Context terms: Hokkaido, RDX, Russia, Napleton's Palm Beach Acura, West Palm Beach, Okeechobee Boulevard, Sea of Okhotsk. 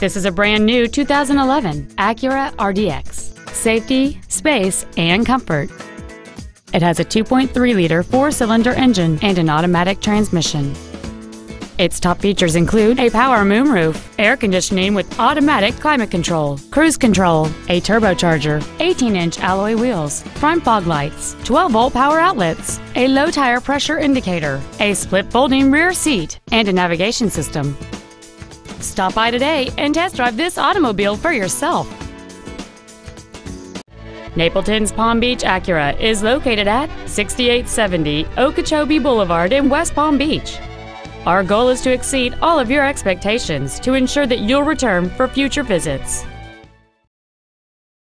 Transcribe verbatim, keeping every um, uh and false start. This is a brand new two thousand eleven Acura R D X. Safety, space, and comfort. It has a two point three liter four-cylinder engine and an automatic transmission. Its top features include a power moonroof, air conditioning with automatic climate control, cruise control, a turbocharger, eighteen inch alloy wheels, front fog lights, twelve volt power outlets, a low tire pressure indicator, a split folding rear seat, and a navigation system. Stop by today and test drive this automobile for yourself. Napleton's Palm Beach Acura is located at sixty-eight seventy Okeechobee Boulevard in West Palm Beach. Our goal is to exceed all of your expectations to ensure that you'll return for future visits.